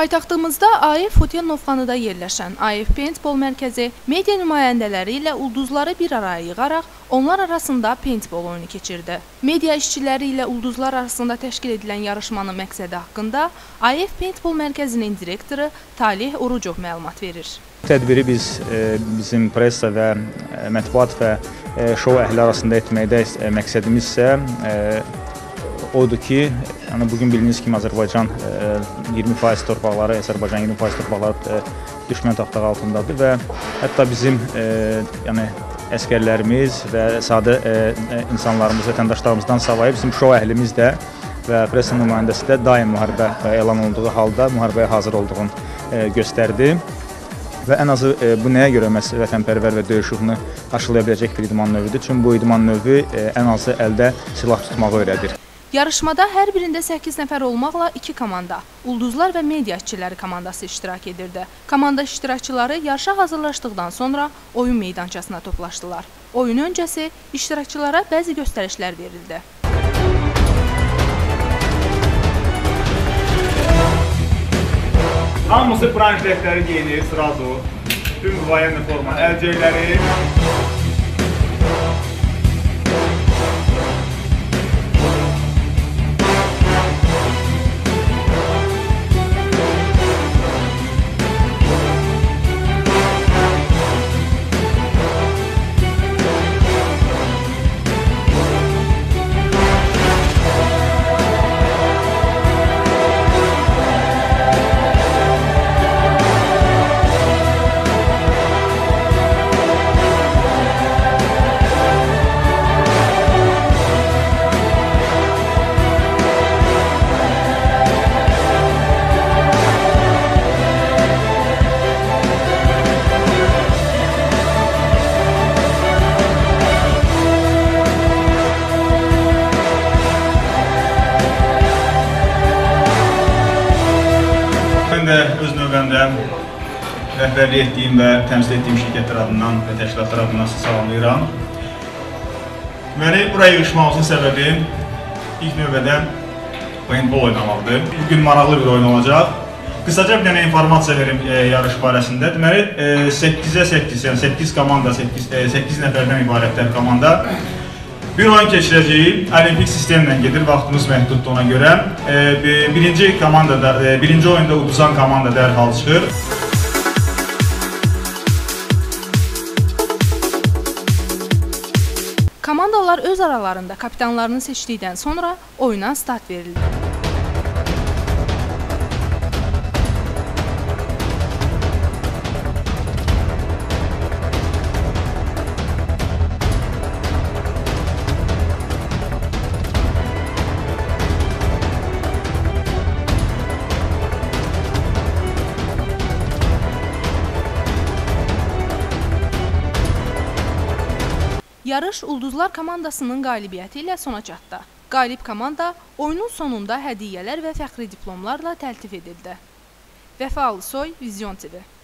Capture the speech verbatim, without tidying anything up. Paytaxtımızda A F O T Novxanıda yerləşən A F Paintball Mərkəzi media nümayəndələri ilə ulduzları bir araya yığaraq onlar arasında paintball oyunu keçirdi. Media işçiləri ilə ulduzlar arasında təşkil edilən yarışmanın məqsədi haqqında A F Paintball Mərkəzinin direktoru Talih Urucov məlumat verir. Tədbiri biz bizim pressa və mətbuat və şou əhli arasında etməkdə məqsədimiz isə odur ki, yani bugün bildiğiniz kimi Azərbaycan iyirmi faiz torpaqları, Azərbaycan iyirmi faiz torpaqları düşmən tapdağı altındadır və hətta bizim yani əskərlərimiz və sadə insanlarımız, vətəndaşlarımızdan savayı bizim şou əhlimiz də və press nümayəndəsi də daim müharibə elan olduğu halda müharibəyə hazır olduğunu göstərdi. Və ən azı bu nəyə görə vətənpərvər və döyüş ruhunu aşılaya biləcək bir idman növüdür. Çünki bu idman növü ən azı əldə silah tutmağı öyrədir. Yarışmada hər birində səkkiz nəfər olmaqla iki komanda, ulduzlar və media işçiləri komandası iştirak edirdi. Komanda iştirakçıları yarışa hazırlaşdıqdan sonra oyun meydançasına toplaşdılar. Oyun öncəsi iştirakçılara bəzi göstərişlər verildi. Hamısı branşləkləri geyinir, sıradu, tüm vayenli forma əlcəkləri. Öz növbəmdə rəhbərlik etdiyim və təmsil etdiyim şirkətlər adından və təşkilatlar adından sizi salamlayıram. Məni buraya yığışmağımızın səbəbi ilk növbədə paintball oynamaqdır. Bugün maraqlı bir oyun olacaq. Qısaca bir dənə informasiya verim yarış barəsində. Deməli, səkkizə səkkiz, yəni səkkiz komanda, səkkiz nəfərdən ibarətlər komanda. Bir oyun keçirəcəyi olimpik sistemlə gedir, vaxtımız məhduddur ona görə. Birinci komandada, birinci oyunda uduzan komanda dərhal çıxır. Komandalar öz aralarında kapitanlarını seçdikdən sonra oyuna start verildi. Yarış ulduzlar komandasının qalibiyyəti ilə sona çatdı. Qalib komanda oyunun sonunda hədiyyələr və fəxri diplomlarla təltif edildi. Vefa Al Soy Vizyon T V